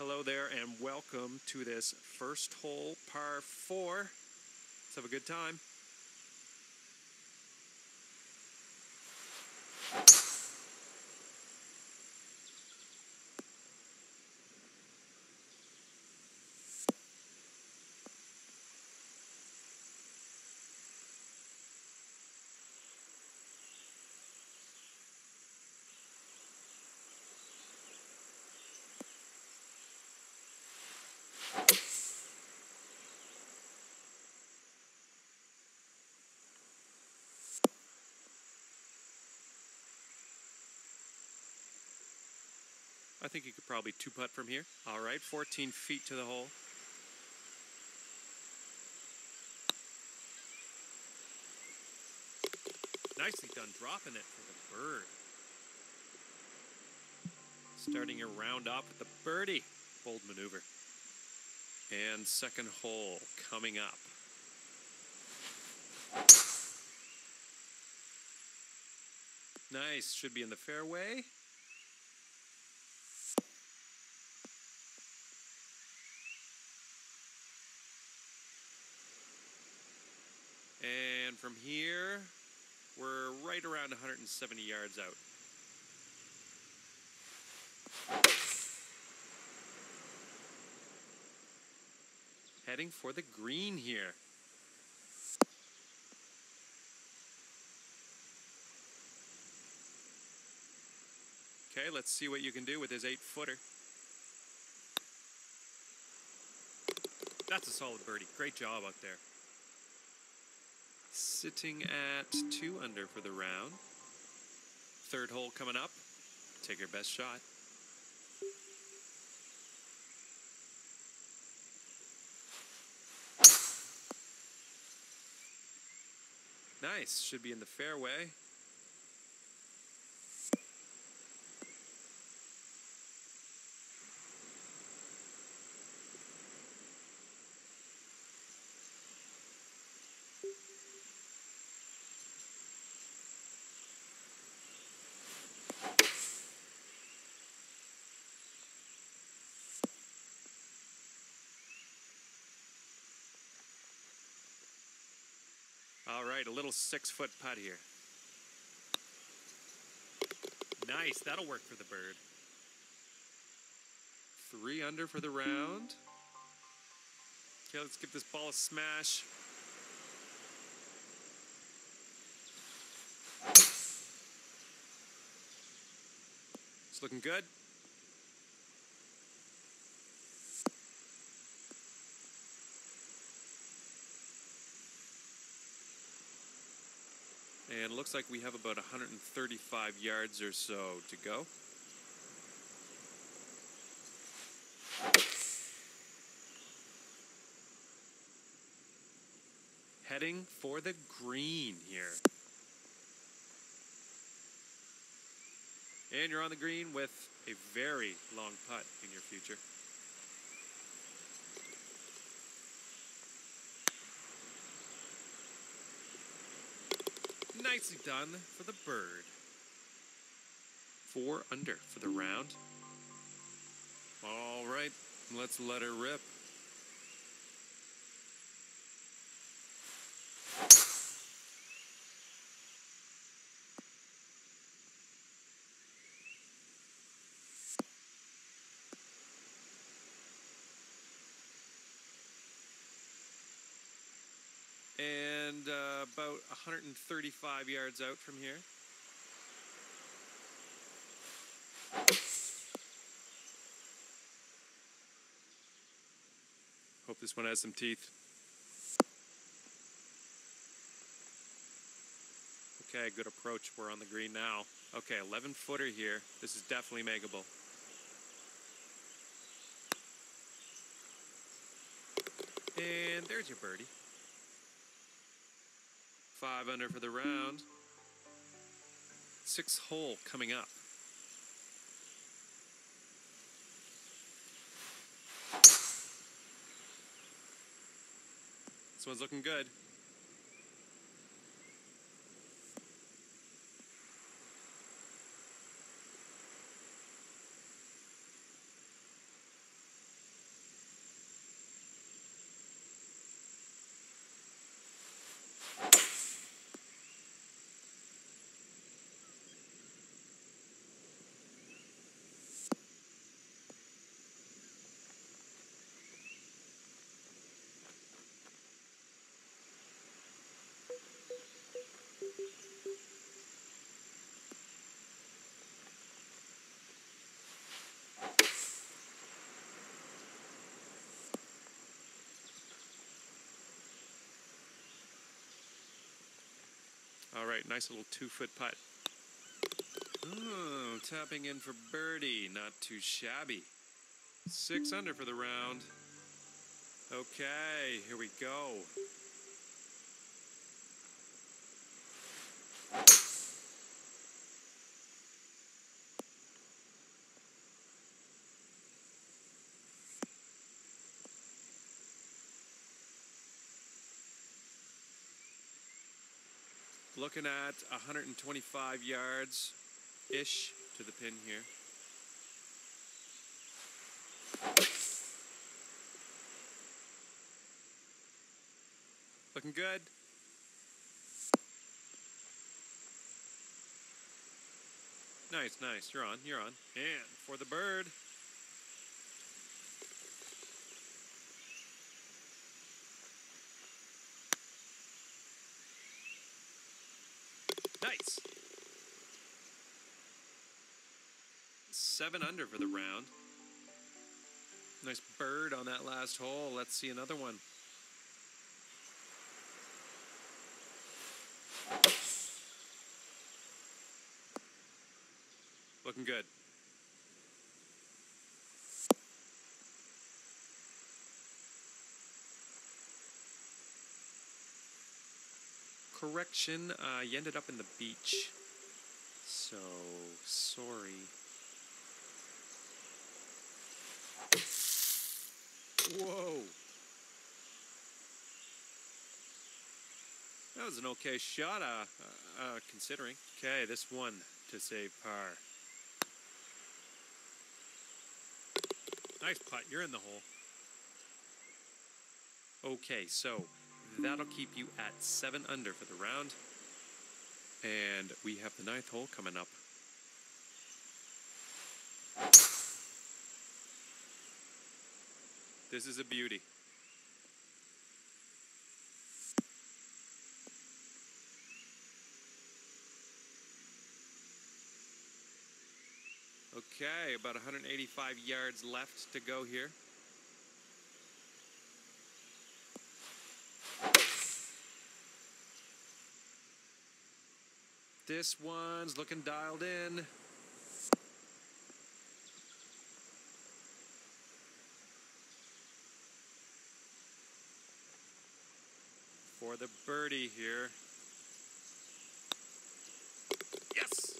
Hello there and welcome to this first hole par 4. Let's have a good time. I think you could probably two-putt from here. All right, 14 feet to the hole. Nicely done dropping it for the bird. Starting your round off with the birdie. Bold maneuver. And second hole coming up. Nice, should be in the fairway. And from here, we're right around 170 yards out. Heading for the green here. Okay, let's see what you can do with his 8-footer. That's a solid birdie. Great job out there. Sitting at 2 under for the round. Third hole coming up. Take your best shot. Nice, should be in the fairway. All right, a little 6-foot putt here. Nice, that'll work for the bird. 3 under for the round. Okay, let's give this ball a smash. It's looking good. And it looks like we have about 135 yards or so to go. Heading for the green here. And you're on the green with a very long putt in your future. Nicely done for the bird. 4 under for the round. All right, let's let her rip. And about 135 yards out from here. Hope this one has some teeth. Okay, good approach. We're on the green now. Okay, 11-footer here. This is definitely makeable. And there's your birdie. 5 under for the round. 6th hole coming up. This one's looking good. All right, nice little 2-foot putt. Oh, tapping in for birdie. Not too shabby. 6 under for the round. Okay, here we go. Looking at 125 yards-ish to the pin here. Looking good. Nice, nice. You're on, you're on. And for the bird. Nice. 7 under for the round. Nice bird on that last hole. Let's see another one. Looking good. Correction, you ended up in the beach. So, sorry. Whoa! That was an okay shot, considering. Okay, this one to save par. Nice putt, you're in the hole. Okay, so that'll keep you at 7 under for the round. And we have the 9th hole coming up. This is a beauty. Okay, about 185 yards left to go here. This one's looking dialed in. For the birdie here. Yes!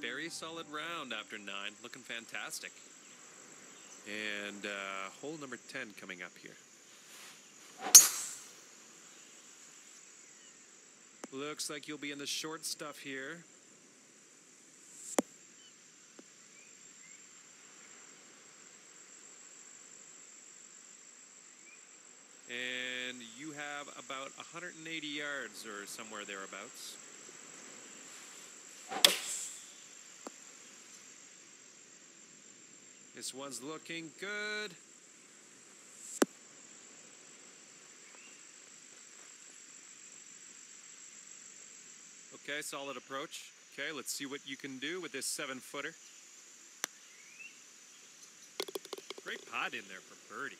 Very solid round after 9. Looking fantastic. And hole number 10 coming up here. Looks like you'll be in the short stuff here. And you have about 180 yards or somewhere thereabouts. This one's looking good. Okay, solid approach. Okay, let's see what you can do with this 7-footer. Great putt in there for birdie.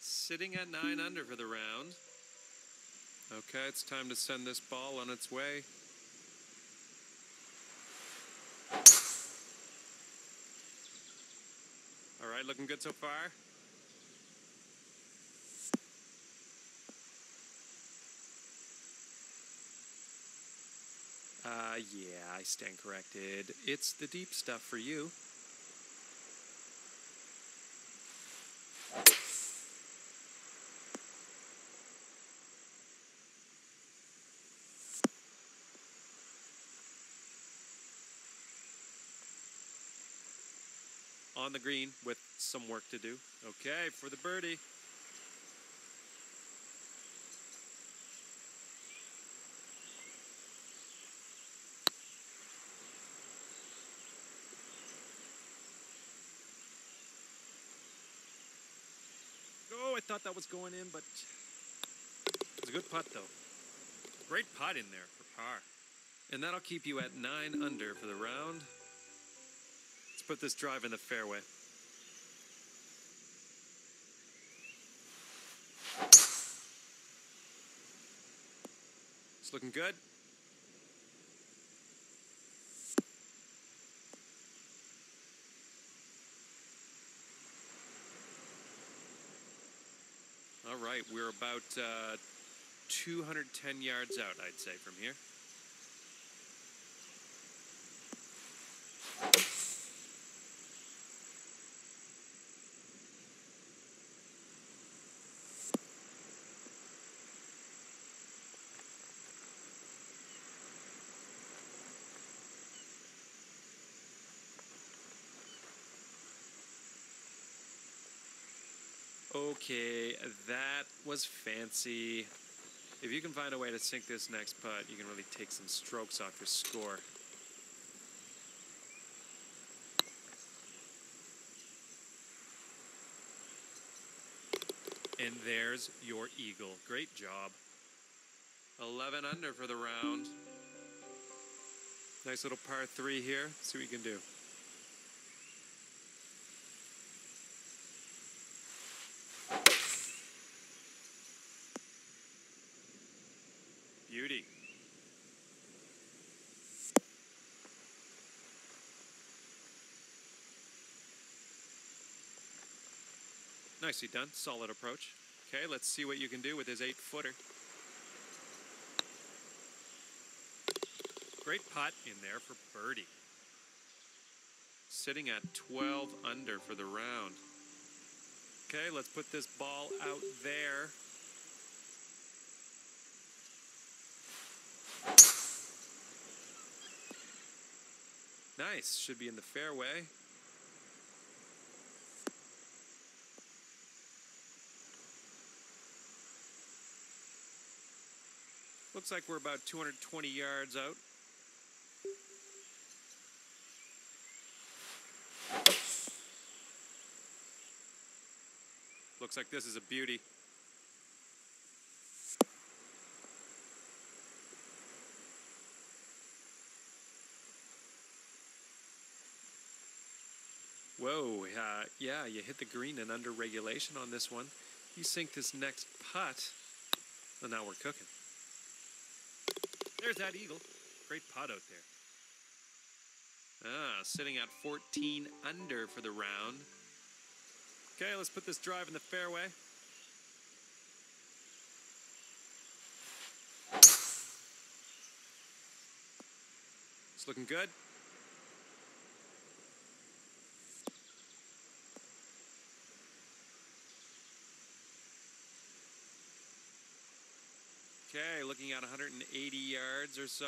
Sitting at 9 under for the round. Okay, it's time to send this ball on its way. All right, looking good so far. Yeah, I stand corrected. It's the deep stuff for you. On the green with some work to do. Okay, for the birdie. I thought that was going in, but it's a good putt though. Great putt in there for par. And that'll keep you at 9 under for the round. Let's put this drive in the fairway. It's looking good. All right, we're about 210 yards out, I'd say, from here. Okay, that was fancy. If you can find a way to sink this next putt, you can really take some strokes off your score. And there's your eagle. Great job. 11 under for the round. Nice little par three here. See what you can do. Beauty. Nicely done. Solid approach. Okay, let's see what you can do with his 8-footer. Great putt in there for birdie. Sitting at 12 under for the round. Okay, let's put this ball out there. Nice, should be in the fairway. Looks like we're about 220 yards out. Looks like this is a beauty. Whoa, yeah, you hit the green and under regulation on this one. You sink this next putt, and now we're cooking. There's that eagle. Great putt out there. Ah, sitting at 14 under for the round. Okay, let's put this drive in the fairway. It's looking good. Okay, looking at 180 yards or so.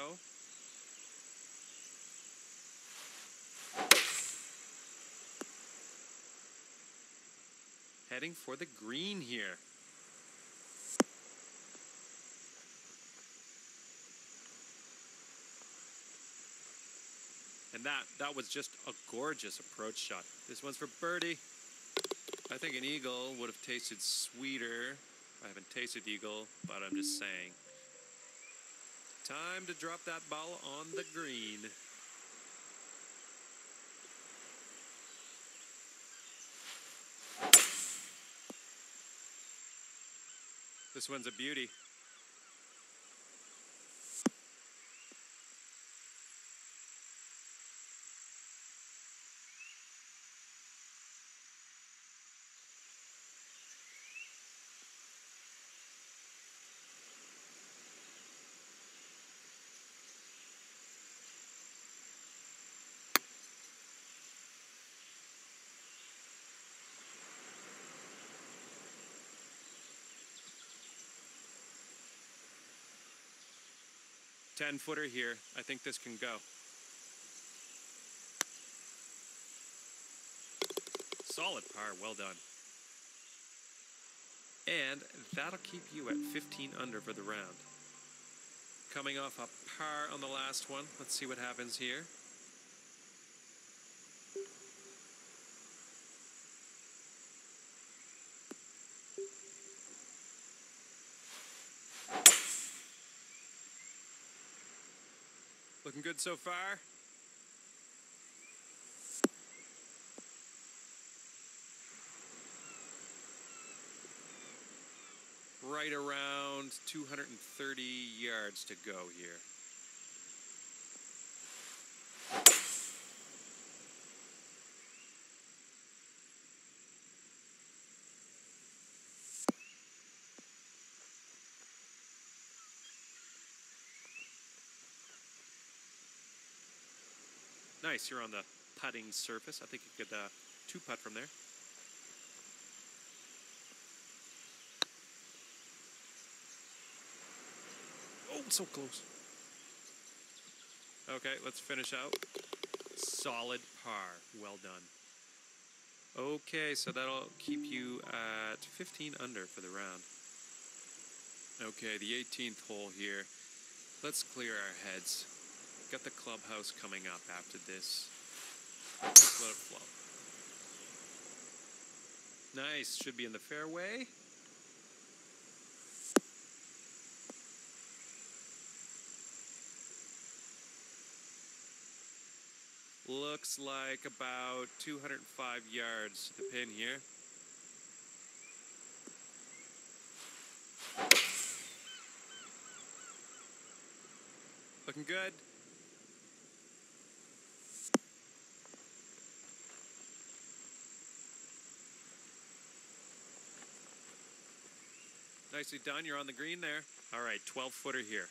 Heading for the green here. And that was just a gorgeous approach shot. This one's for birdie. I think an eagle would have tasted sweeter. I haven't tasted eagle, but I'm just saying. Time to drop that ball on the green. This one's a beauty. Ten-footer here. I think this can go. Solid par, well done. And that'll keep you at 15 under for the round. Coming off a par on the last one. Let's see what happens here. Looking good so far. right around 230 yards to go here. Nice, you're on the putting surface. I think you could two-putt from there. Oh, so close. Okay, let's finish out. Solid par. Well done. Okay, so that'll keep you at 15 under for the round. Okay, the 18th hole here. Let's clear our heads. Got the clubhouse coming up after this. Just let it flow. Nice, should be in the fairway. Looks like about 205 yards to the pin here. Looking good. Nicely done, you're on the green there. All right, 12-footer here.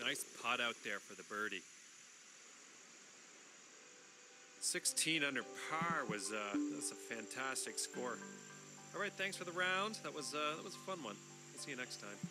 Nice putt out there for the birdie. 16 under par was that's a fantastic score. All right, thanks for the round. That was a fun one. We'll see you next time.